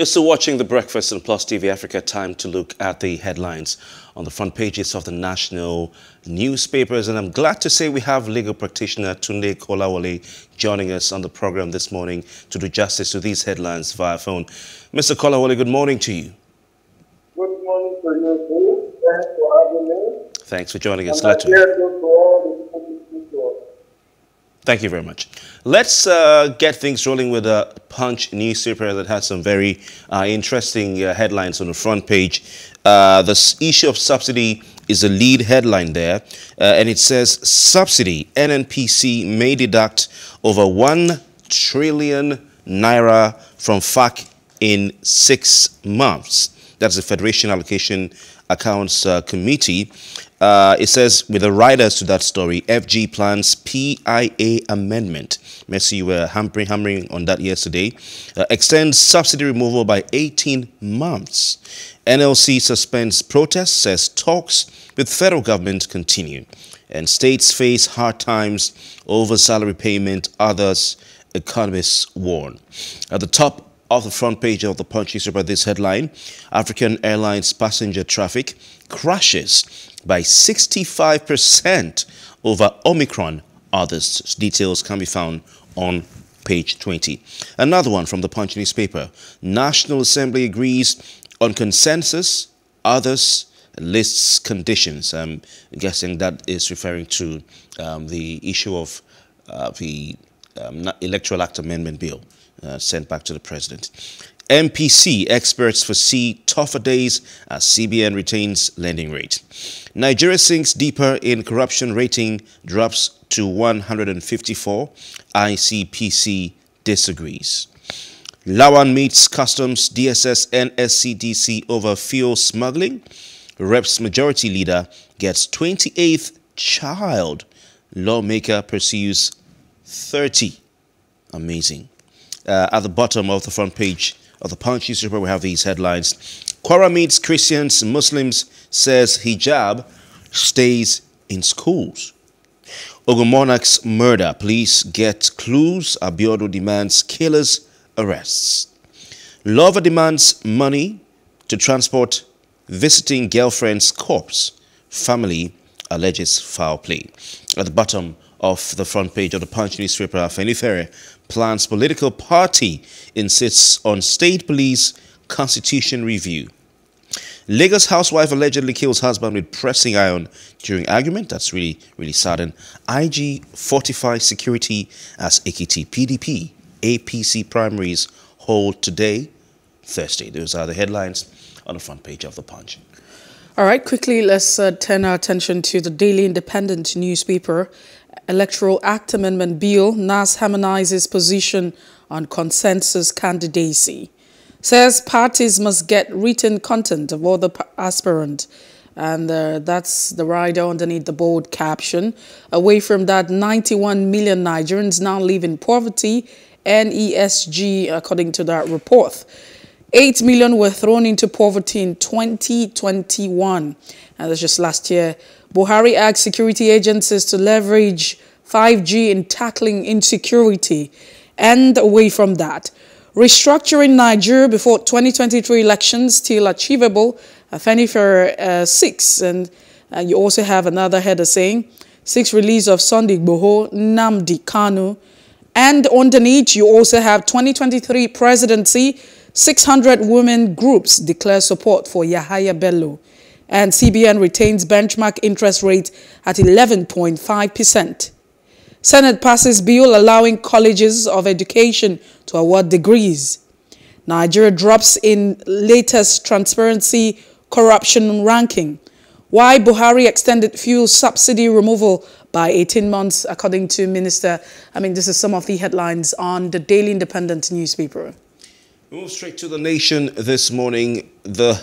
You're still watching The Breakfast on Plus TV Africa. Time to look at the headlines on the front pages of the national newspapers. And I'm glad to say we have legal practitioner Tunde Kolawole joining us on the program this morning to do justice to these headlines via phone. Mr. Kolawole, good morning to you. Good morning to you, too. Thanks for having me. Thanks for joining us. Glad to. Thank you very much. Let's get things rolling with a Punch newspaper that has some very interesting headlines on the front page. The issue of subsidy is a lead headline there, and it says, Subsidy, NNPC may deduct over 1 trillion naira from FAAC in 6 months. That's the Federation Allocation Accounts Committee. It says, with the riders to that story, FG plans PIA amendment. Messi, you were hammering on that yesterday. Extends subsidy removal by 18 months. NLC suspends protests, says talks with federal government continue. And states face hard times over salary payment, others, economists warn. At the top of the front page of the Punch newspaper, this headline, African Airlines passenger traffic crashes by 65% over Omicron. Others' details can be found on page 20. Another one from the Punch newspaper, National Assembly agrees on consensus, others lists conditions. I'm guessing that is referring to the issue of the Electoral Act Amendment Bill. Sent back to the president. MPC experts foresee tougher days as CBN retains lending rate. Nigeria sinks deeper in corruption, rating drops to 154. ICPC disagrees. Lawan meets Customs, DSS, NSCDC over fuel smuggling. Reps majority leader gets 28th child. Lawmaker pursues 30. Amazing. At the bottom of the front page of the Punch newspaper, we have these headlines. Kwara meets Christians and Muslims, says hijab stays in schools. Ogun monarch's murder, police get clues. Abiodu demands killers arrests. Lover demands money to transport visiting girlfriend's corpse. Family alleges foul play. At the bottom of the front page of the Punch newspaper, Femi Fere plans political party, insists on state police constitution review. Lagos housewife allegedly kills husband with pressing iron during argument. That's really sudden. IG fortifies security as Ekiti. PDP, APC primaries hold today, Thursday. Those are the headlines on the front page of the Punch. All right, quickly, let's turn our attention to the Daily Independent newspaper. Electoral Act Amendment Bill, NAS harmonizes position on consensus candidacy. Says parties must get written content of all the aspirant. And that's the rider underneath the bold caption. Away from that, 91 million Nigerians now live in poverty, NESG, according to that report. 8 million were thrown into poverty in 2021. And that's just last year. Buhari asked security agencies to leverage 5G in tackling insecurity. And away from that, restructuring Nigeria before 2023 elections still achievable. Femi Fere 6. And you also have another header saying, 6 release of Sunday Igboho, Nnamdi Kanu. And underneath, you also have 2023 presidency, 600 women groups declare support for Yahaya Bello. And CBN retains benchmark interest rate at 11.5%. Senate passes bill allowing colleges of education to award degrees. Nigeria drops in latest transparency corruption ranking. Why Buhari extended fuel subsidy removal by 18 months, according to Minister. I mean, this is some of the headlines on the Daily Independent newspaper. We move straight to The Nation this morning. The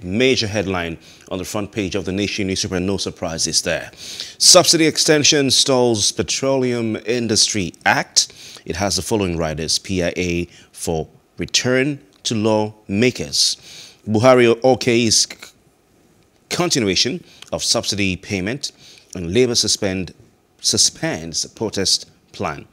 major headline on the front page of The Nation newspaper, no surprises there. Subsidy extension stalls Petroleum Industry Act. It has the following riders, PIA for return to lawmakers. Buhari okays continuation of subsidy payment, and Labour suspends protest plan.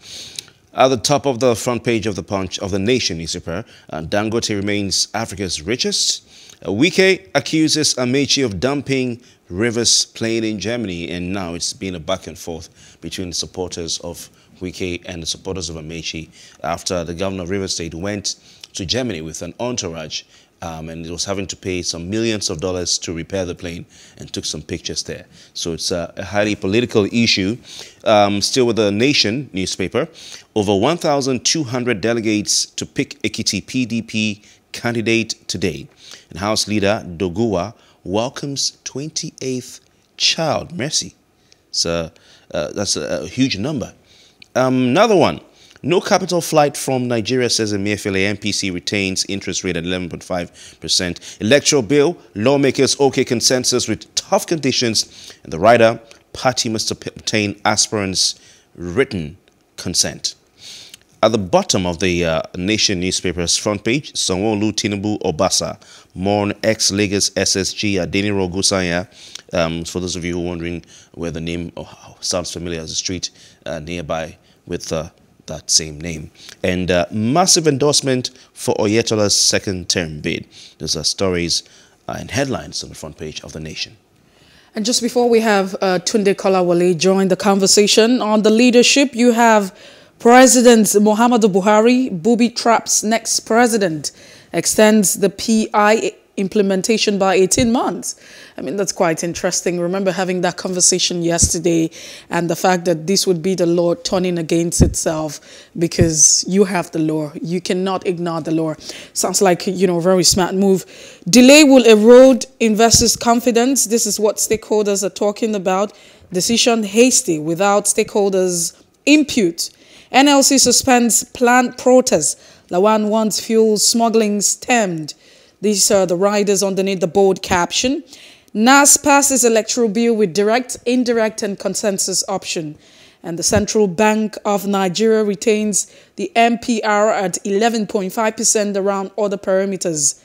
At the top of the front page of the Punch of the Nation newspaper, Dangote remains Africa's richest. Wike accuses Amechi of dumping Rivers playing in Germany, and now it's been a back and forth between the supporters of Wike and the supporters of Amechi after the governor of Rivers State went to Germany with an entourage and it was having to pay some millions of dollars to repair the plane and took some pictures there. So it's a highly political issue. Still with the Nation newspaper, over 1,200 delegates to pick Ekiti PDP candidate today. And House leader Doguwa welcomes 28th child. Mercy. So that's a huge number. Another one. No capital flight from Nigeria, says Emefiele. MPC retains interest rate at 11.5%. Electoral bill, lawmakers okay consensus with tough conditions. And the rider, party must obtain aspirants' written consent. At the bottom of the Nation newspaper's front page, Sanwo-Olu Tinubu Obasa mourn ex-Lagos SSG Adeniro Gusanya. For those of you who are wondering where the name sounds familiar, as a street nearby with that same name. And massive endorsement for Oyetola's second term bid. Those are stories and headlines on the front page of the Nation. And just before we have Tunde Kolawole join the conversation on the leadership, you have President Muhammadu Buhari, booby traps next president, extends the PIA implementation by 18 months. I mean, that's quite interesting. Remember having that conversation yesterday and the fact that this would be the law turning against itself because you have the law. You cannot ignore the law. Sounds like, you know, a very smart move. Delay will erode investors' confidence. This is what stakeholders are talking about. Decision hasty without stakeholders' input. NLC suspends planned protests. Lawan wants fuel smuggling stemmed. These are the riders underneath the bold caption. NAS passes electoral bill with direct, indirect and consensus option. And the Central Bank of Nigeria retains the MPR at 11.5% around other parameters.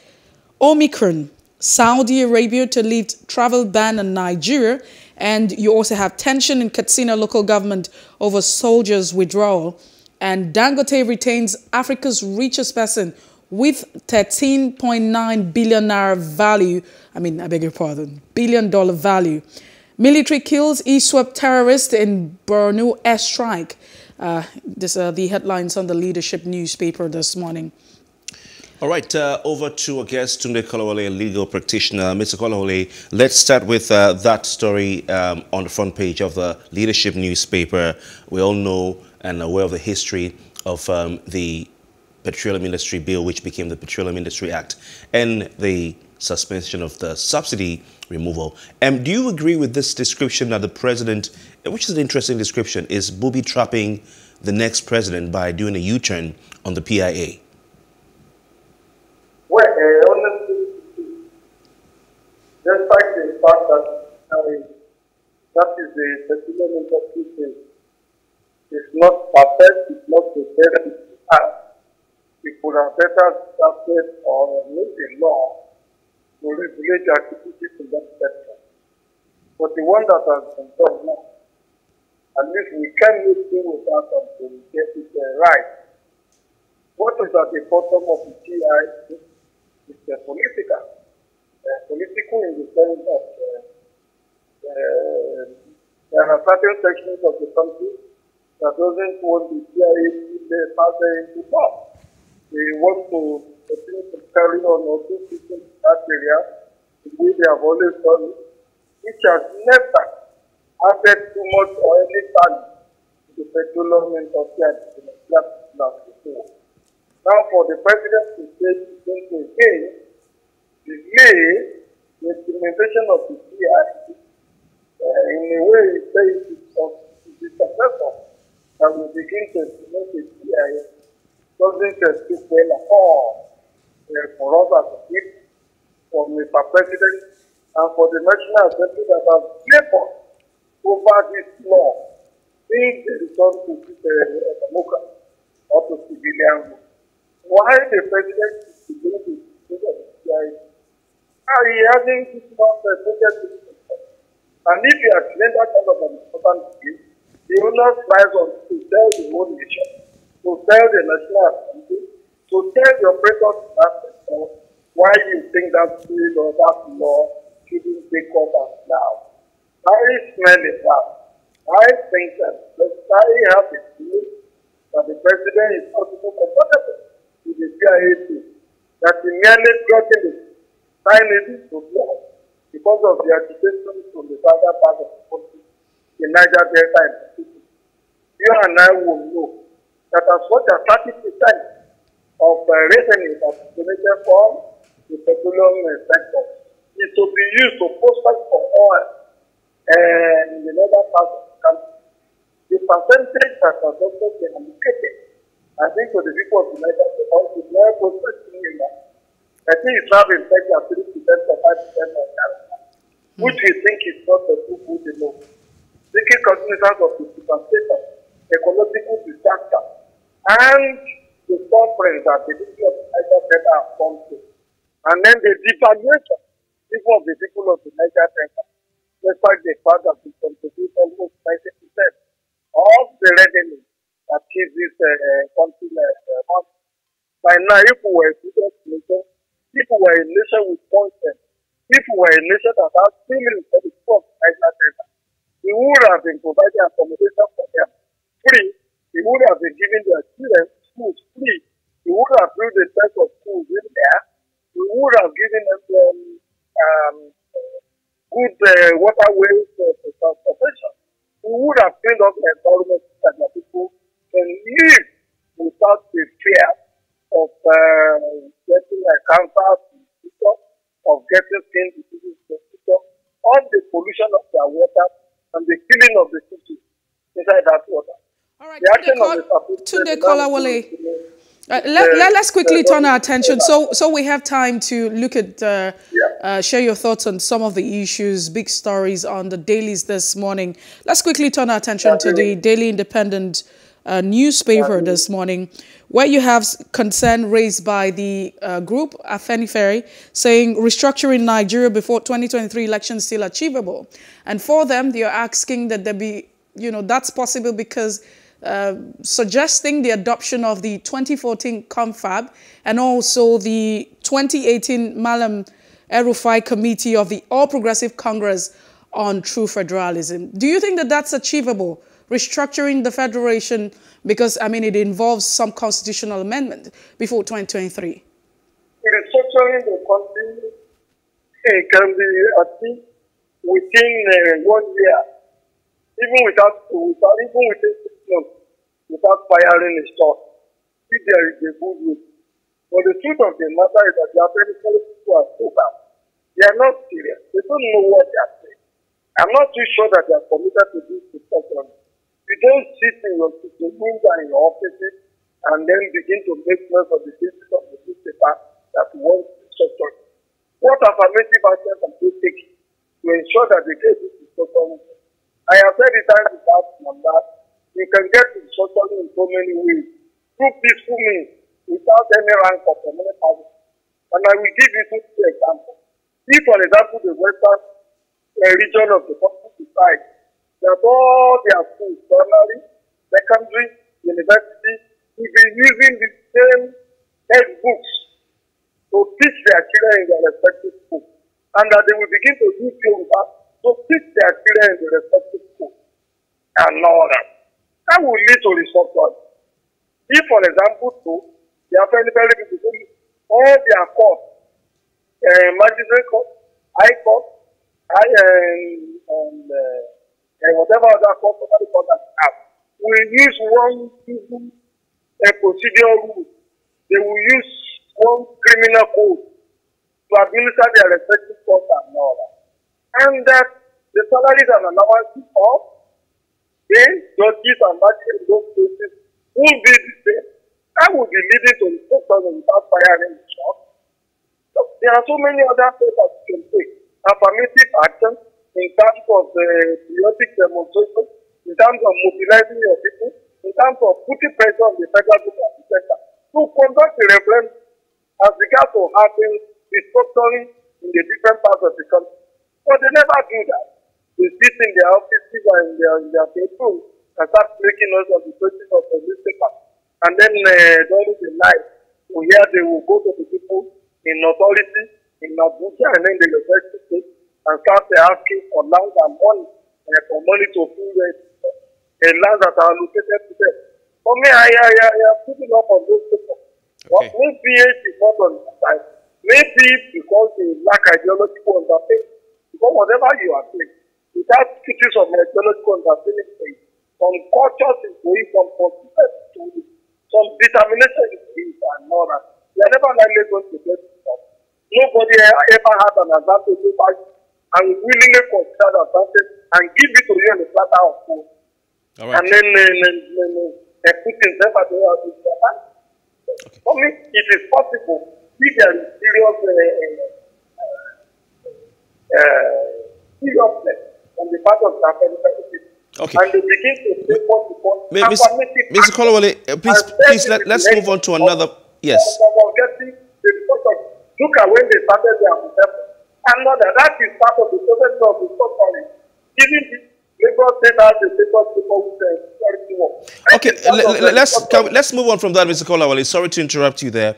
Omicron, Saudi Arabia to lift travel ban on Nigeria. And you also have tension in Katsina local government over soldiers' withdrawal. And Dangote retains Africa's richest person with 13.9 billion naira value, billion dollar value. Military kills Iswap terrorist in Borno airstrike. These are the headlines on the leadership newspaper this morning. All right, over to our guest, Tunde Kolawole, a legal practitioner. Mr. Kolawole, let's start with that story on the front page of the leadership newspaper. We all know and are aware of the history of the Petroleum Industry Bill, which became the Petroleum Industry Act, and the suspension of the subsidy removal. Do you agree with this description that the president, which is an interesting description, is booby trapping the next president by doing a U-turn on the PIA? Well, honestly, despite the fact that that is the Petroleum Industry Bill, it's not perfect, it's not prepared. It could have better started or made a law to regulate activities in that sector. But the one that has been done now, at least we can do with that until we get it right. What is at the bottom of the PI is the political. Political in the sense of there are certain sections of the country that doesn't want the PI to be further into power. They want to continue to carry on or do things in that area, the way they have always done it, which has never added too much or any value to the petroleum industry and to the platform before. Now, for the president to say he's going to again, delay the implementation of the PIA in a way he says it's a successor that will begin to implement the PIA. Doesn't speak well at all for us as a people, for Mr. President, and for the National Assembly that have labored over this law, since the return to democracy or to civilian rule. Why the President is going to speak of the CIA? He hasn't given us the project. And if he has made that kind of an important deal, he will not rise on to tell the whole nation to tell the National Assembly, to tell the operators of that sector why you think that bill or that law shouldn't take over now. I smell it up. I think that the society has a view that the president is not so comfortable with the PIA, that he merely blocking the signing to block because of the agitation from the southern part of the country in Niger Delta and Pacific. You and I will know that as much as 30% of the revenue that is donated from the petroleum sector is to be used to prosper for oil and in other parts of the country. The percentage that has also been allocated, I think, for the people of the United States is now processing in that. I think it's now in fact at 3% or 5% of Canada, which we think is not a too good enough. Taking cognizance of the devastating ecological disaster and the conference that the people of the United States have come to, and then the devaluation even of the people of the United States, despite the fact that we contribute almost 90% of the revenue that gives this country money. By now, if we were a student nation, if we were a nation with consent, if we were a nation that has feelings for the people of the United States, we would have been providing accommodation for them free. We would have been giving their children schools free. We would have built a set of schools in there. We would have given them good waterways for transportation. We would have cleaned up the environment so that the people can live without the fear of getting cancer in the future, of getting skin diseases in the future, of the pollution of their water and the killing of the city inside that water. All right, Tunde Kolawole. Let's quickly turn our attention. So we have time to look at, share your thoughts on some of the issues, big stories on the dailies this morning. Let's quickly turn our attention to the Daily Independent newspaper this morning, where you have concern raised by the group Femi Fere, saying restructuring Nigeria before 2023 elections still achievable. And for them, they are asking that there be, you know, that's possible because suggesting the adoption of the 2014 confab and also the 2018 Malam El-Rufai Committee of the All Progressive Congress on True Federalism. Do you think that that's achievable? Restructuring the federation because, I mean, it involves some constitutional amendment before 2023. Restructuring the country can be achieved within 1 year, even within 6 months, without firing a shot, if there is a good way. But the truth of the matter is that the African people are so bad. They are not serious. They don't know what they are saying. I'm not too sure that they are committed to this discussion. You don't sit in your kitchen and your offices and then begin to make sense of the business of the newspaper that wants to structure. What affirmative action can you take to ensure that the case is structured? I have said it time and time on that. You can get to structured in so many ways, through peaceful means, without any rank of the many parties. And I will give you two examples. If, for example, the western region of the country decides that all their schools, primary, secondary, university, will be using the same textbooks to teach their children in their respective schools, and that they will begin to use Yoruba to teach their children in their respective schools, and all that. That will lead to restructuring. If, for example, too, they are very, very people. All their courts, magistrate court, high court, and whatever other court that have, will use one procedural rule. They will use one criminal code to administer their respective courts and all that. And that the salaries and allowances of the judges and magistrates in those cases will be the same. I would be leading to the system without firing the shot. So there are so many other things that you can take. Affirmative action in terms of the periodic demonstration, in terms of mobilizing your people, in terms of putting pressure on the federal government and the sector, to conduct the referendum as regards to having restructuring in the different parts of the country. But they never do that. They sit in their offices and in their bedrooms and start making noise on the basis of the newspaper. And then during the night, we hear they will go to the people in authority, in Abuja, and then the university, and start asking for land and money, for money to fill the land that are allocated to them. For me, I am putting up on those people. Okay. Well, maybe it is not on the side. Maybe because they lack ideological understanding. Because whatever you are doing, without teaching some ideological understanding, some cultures is going from consciousness to some determination is being done. We are never likely going to get it. Nobody ever had an advantage over you and willingly consider the advantage and give it to you on the platter of food. Right. And then they put themselves at the other side. For me, it is possible if there is seriousness on the part of the African. Okay. And they begin to say what you want. Mr. Kolawole, please let's move on to another. Yes. Look at when they started their process. And now that is part of the process of the suffering. Even if Lagos State has the Lagos people with the security war. Okay, let's move on from that, Mr. Kolawole. Sorry to interrupt you there.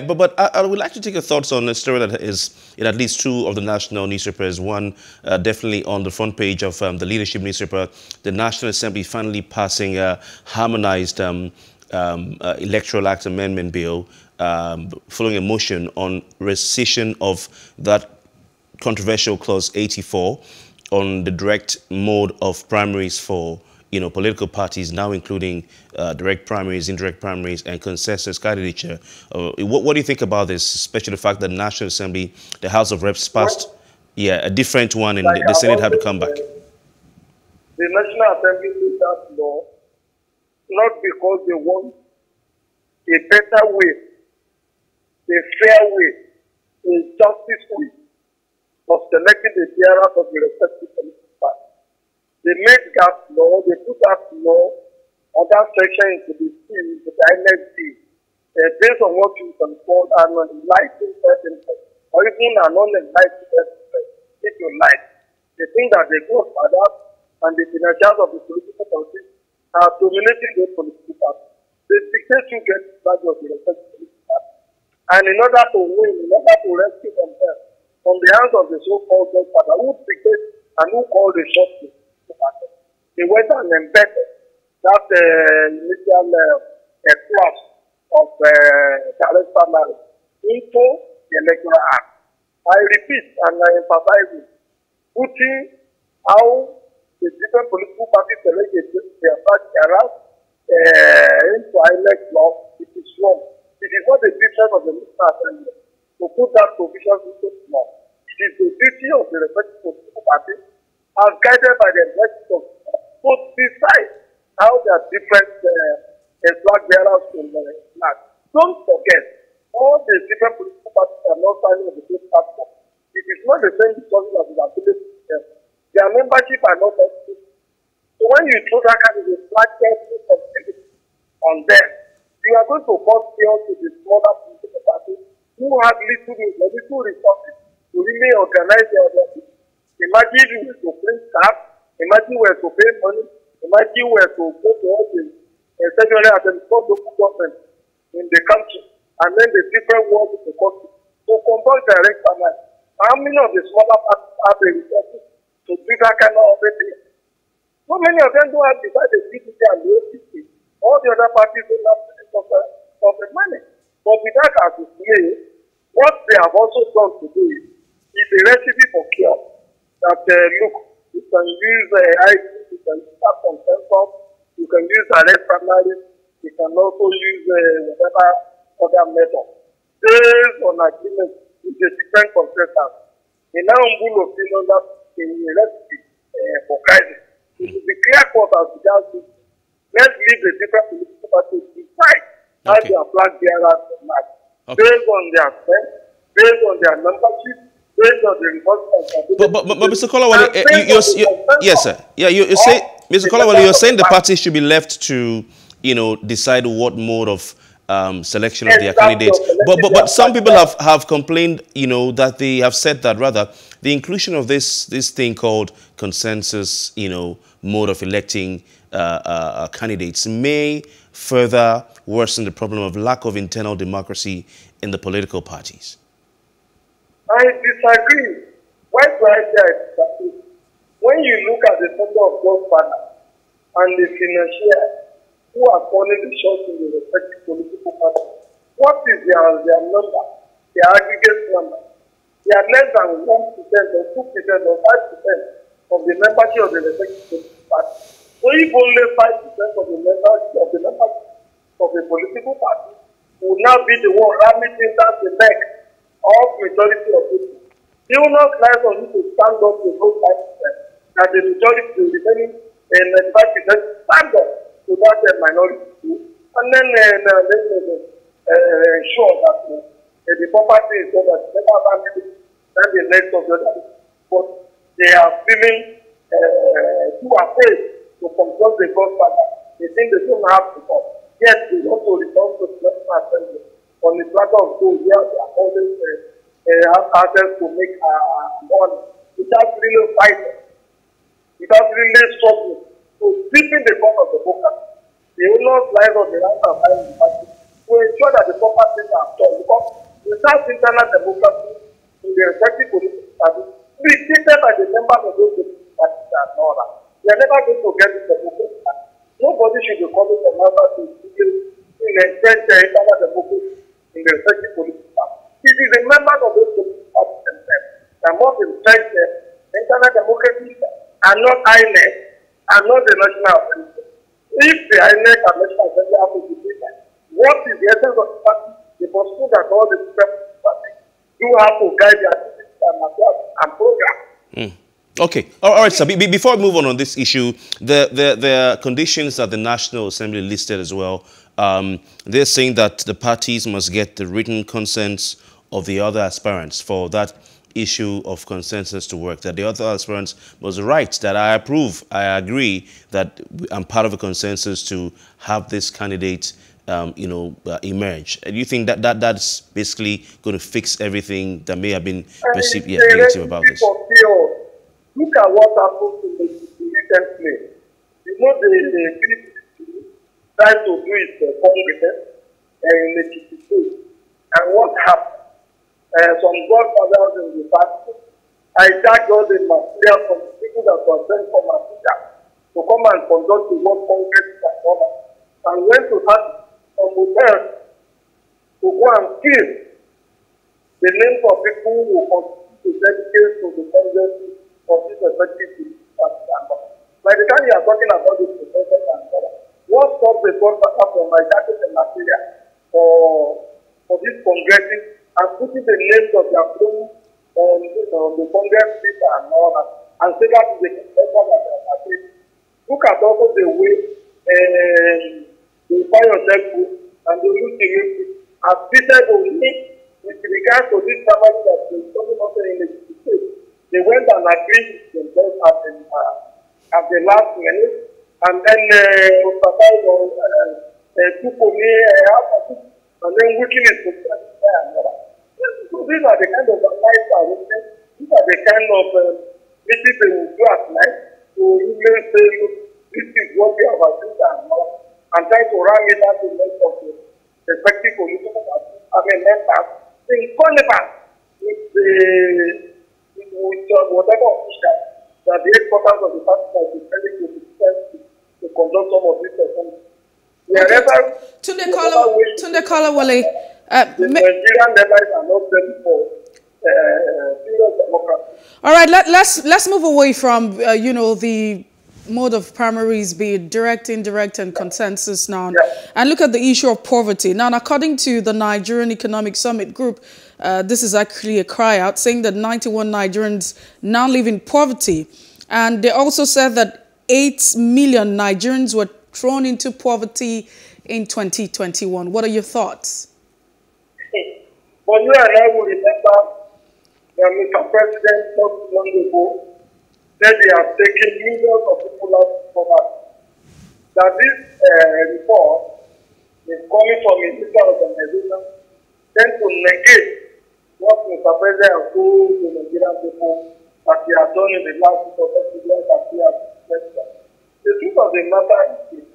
But I would like to take your thoughts on a story that is in at least two of the national newspapers. One, definitely on the front page of the leadership newspaper, the National Assembly finally passing a harmonized electoral act amendment bill following a motion on rescission of that controversial clause 84 on the direct mode of primaries for political parties, now including direct primaries, indirect primaries, and consensus candidature. What do you think about this, especially the fact that the National Assembly, the House of Reps passed a different one, and the Senate had to come back? The National Assembly did that law not because they want a better way, a fair way, a justice way of selecting the bearers of the respective committee. They made that law, they put that law on that section into the seal, into the NSC, based on what you can call an enlightened person, or even an unenlightened person, if you like. They think that they go for that, and the financiers of the political parties are dominating those political parties. They dictate you get the value of the political parties. And in order to win, in order to rescue themselves from the hands of the so-called Godfather, who dictate and who call the shots. They went and embedded that initial clause of direct primary into the Electoral Act. I repeat and I emphasize it, putting how the different political parties select their party into INEC law, it is wrong. It is not the decision of the National Assembly to put that provision into law. It is the duty of the respective political parties as guided by the executive both decide how their different flag bearers will flag. Don't forget, all the different political parties are not signing on the same platform. It is not the same resources as the ability to them. Their membership are not active. So when you throw that kind of a flag on them, you are going to cause fear to the smaller political parties who have little resources to really organize their business. Imagine you were to print staff, imagine you were to pay money, imagine you were to go to all the secondary and local government in the country, and then the different worlds in the country. To conduct direct finance, how many of the smaller parties have the resources to do that kind of thing? So many of them don't have decided the PDP and the APC. All the other parties don't have the corporate money. But with that as a slave, what they have also done to do is a recipe for chaos. That look, you can use IT, you can start from Salesforce, you can use direct primaries, you can also use whatever other method. Based on agreement with the different contractors, in our own opinion that in the recipe for crisis, it will be clear cut as regards this. Let's leave the different political parties decide how they apply their plan based on their strength, based on their membership. But Mr. Kolawole, yes, sir. Yeah, you say, Mr. Kolawole, you're saying the party should be left to, decide what mode of selection of their candidates. But some people have complained, that they have said that rather the inclusion of this thing called consensus, mode of electing candidates may further worsen the problem of lack of internal democracy in the political parties. I disagree. Why do I say I disagree? When you look at the number of those partners and the financiers who are calling the shots in the respective political parties, what is their number, their aggregate number? They are less than 1% or 2% or 5% of the membership of the respective political party. So if only 5% of the membership of the political party will now be the one ramming down the neck of majority of people, they will not like on you to stand up to those 5% that the majority of the remaining and 5% stand up to that minority group, and then ensure that the property is so that never abandoned than the next of the other. But they are feeling too afraid to consult the Godfather. They think they don't have to come. Yes, they want to return to the National Assembly on the matter of 2 years. They are always have access to make money without really fighting, without really struggling. So keeping the form of the focus, they will not lie on the right of the party. We ensure that the proper things are done, because without internal democracy in the respective political parties, we treated by the members of those political parties that are not. We are never going to get the democracy. Nobody should be calling the members to extend the internal democracy in the respective political parties. It is the members of those political parties themselves that must respect the internal democracy, and not INEC, and not the National Assembly. If the INEC and National Assembly have to be different, what is the essence of the party? They must know that all the parties do have to guide their activities and program. Mm. Okay. All right, sir. Before I move on this issue, the conditions that the National Assembly listed as well, they're saying that the parties must get the written consents of the other aspirants for that issue of consensus to work, that the other aspirants must write that I approve, I agree that I'm part of a consensus to have this candidate emerge. Do you think that that's basically going to fix everything that may have been perceived negative about this? Look at what happened in the recently. You know, the PDP tried to do its congress in the PDP. And what happened? Some godfathers in the party hijacked all the material from the people that were sent from Africa to come and conduct the World Congress and others, and went to have some hotels to go and kill the names of people who continue to dedicate to the Congress. By the time you are talking about this process and what stops the government from hijacking the material for this Congress and putting the names of their crew on the Congress people and all that, and say that is the consensus of their party. Look at also the way the fire group and the youth have treated the weak with regards to this family that is talking about in the state. They went and agreed with themselves at the last minute, and then Obasa took away half of it, and then weakening his position. So these are the kind of lies that we think. These are the kind of meetings they will do at night to even say, look, this is what we have achieved and try to run it out in the next of the respective political parties. I mean, let us in connivance with the whatever official that the headquarters of the party are deciding to conduct some of these reforms. Tunde Kolawole, the Nigerian leaders are not ready for serious democracy. All right, let's move away from the mode of primaries, be it direct, indirect, and consensus now, and look at the issue of poverty. Now, according to the Nigerian Economic Summit Group, this is actually a cry out saying that 91 Nigerians now live in poverty. And they also said that 8 million Nigerians were thrown into poverty in 2021. What are your thoughts? Well, you and I will remember that Mr. President not long ago said they have taken millions of people out of poverty. That this report is coming from a different organization, then to negate what Mr. President and who the Nigerian people that he has done in the last 2 years that he has expected. The truth of the matter is,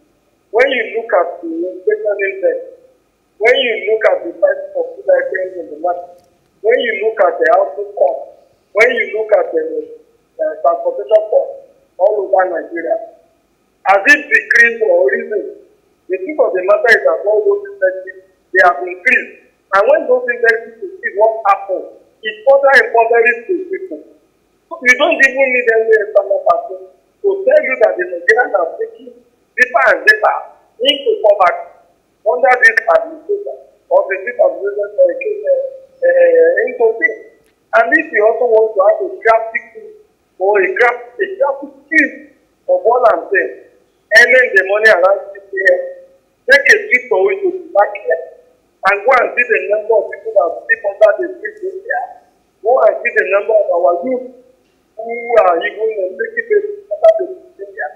when you look at the inflation index, when you look at the price of food items in the market, when you look at the output cost, when you look at the transportation cost all over Nigeria, has it decreased or risen? The truth of the matter is that all those indexes, they have increased. And when those indexes to see what happens, it further impoverishes to people. You don't even need any external person to tell you that the Nigerians are taking deeper and deeper into poverty under this administration or the administration into things. And if you also want to have a graphic or a graphic piece of what I'm saying, earning the money around 6 years, take a trip away to the back here, and go and see the number of people that sleep under the street this year. Go and see the number of our youth who are even taking the street under the street this year.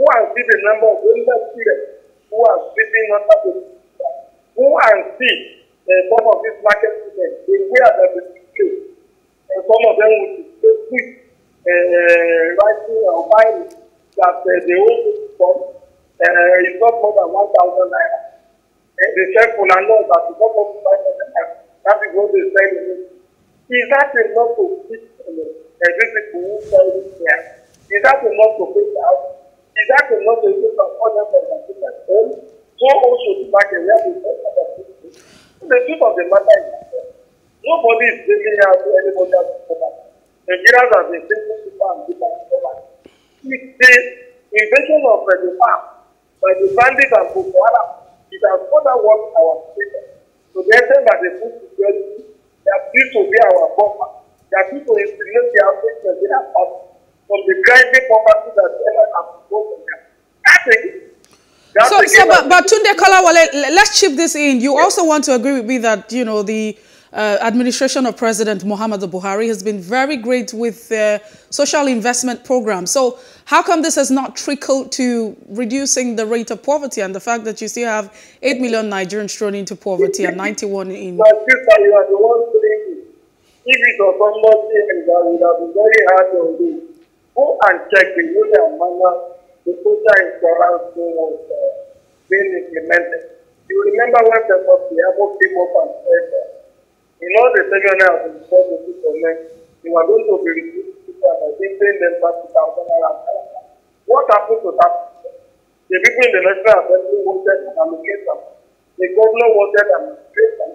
Go and see the number of older students who are sleeping under the street this year. Go and see some of these market students, the way that the street, and some of them will be quick writing or buying that the old system is not more than 1,000 naira. The chef will know that the government that is what they say. Is that enough to fix every people who sell this here? Is that enough to fix out? Is that enough to fix out other people at home? So also the fact that we have to fix other people. The truth of the matter is that nobody is taking out anybody else to cover. Nigerians have been taking people and people to cover. If the invasion of the farm by the bandits and Boko Haram, it has further worked our state. So the extent that they put security, they are free to be our buffer. They are free to insulate the assets that they have from the grinding property that they have brought from them. That's it. But Tunde Kolawole, let's chip this in. You also want to agree with me that, you know, the administration of President Muhammadu Buhari has been very great with social investment programs. So how come this has not trickled to reducing the rate of poverty and the fact that you still have 8 million Nigerians thrown into poverty and 91 in... My sister, you are the one saying if it was not saying that would have been very hard on you. Go and check the way and manner the social insurance was being implemented. You remember when the Apple came up and said that in all the seminars in the service government, you are going to be reduced people and paying them 30,000 naira. What happened to that? The people in the National Assembly wanted an allocation. The governor wanted an allocation.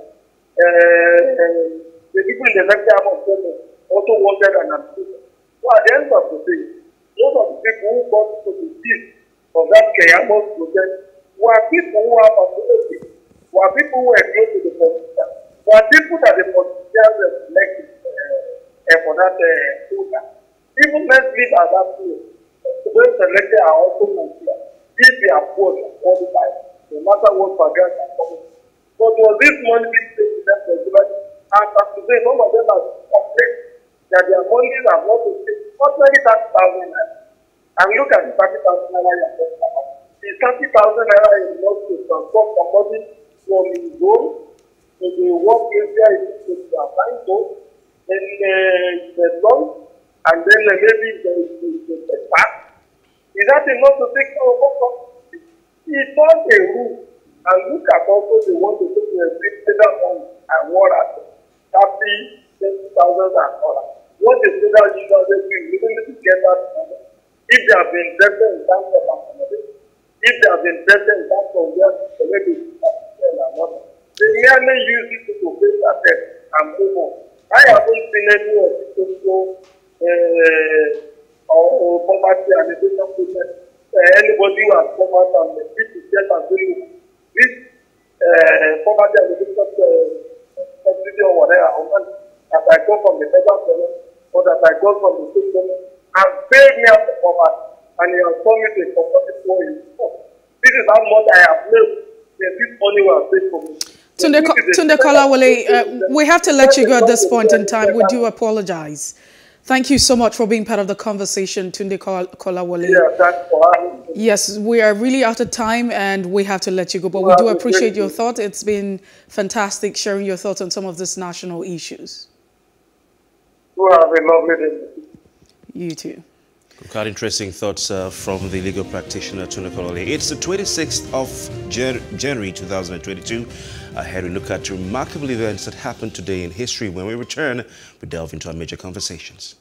The people in the next arm of government also wanted an allocation. So at the end of the day, those of the people who got to the peace of that Kayamos project were people who are populated, were people who are close to the politician. There are people that the politicians have selected for that program. People let's live at that field. Those selected are also Nigerians. If they are poor and qualified, no matter what background they are coming. But was this money being paid to them and as today, some of them have complained that their money have not been paid. Not only 30,000 naira. And look at the 30,000 naira you are talking about. The 30,000 naira is not to transport somebody from his home in the work area is to apply to, then the loan, and then maybe the tax. Is that enough to take care of us? It's not a rule. And look at also the one to take the federal on and water, 30,000 and all that. What the federal usually do, you don't need to get that money. If they have been better in terms of accommodation, if they have been better in terms of their community, they merely use it to face assets and move on. I haven't seen any of the social or poverty and education process. Anybody who has come out and fit to death and doing this poverty and education subsidy or whatever, that I got from the federal government or that I got from the state government, and bailed me out of poverty and he has told me to support it for his own. This is how much I have made. This money was paid for me. Tunde Kolawole, we have to let you go at this point in time. We do apologize. Thank you so much for being part of the conversation, Tunde Kolawole. Yeah, thanks for having me. Yes, we are really out of time and we have to let you go. But we do appreciate your thought. It's been fantastic sharing your thoughts on some of these national issues. You have a lovely day. You too. We've got interesting thoughts from the legal practitioner, Tunde Kolawole. It's the 26th of January 2022. Ahead we look at remarkable events that happened today in history. When we return, we delve into our major conversations.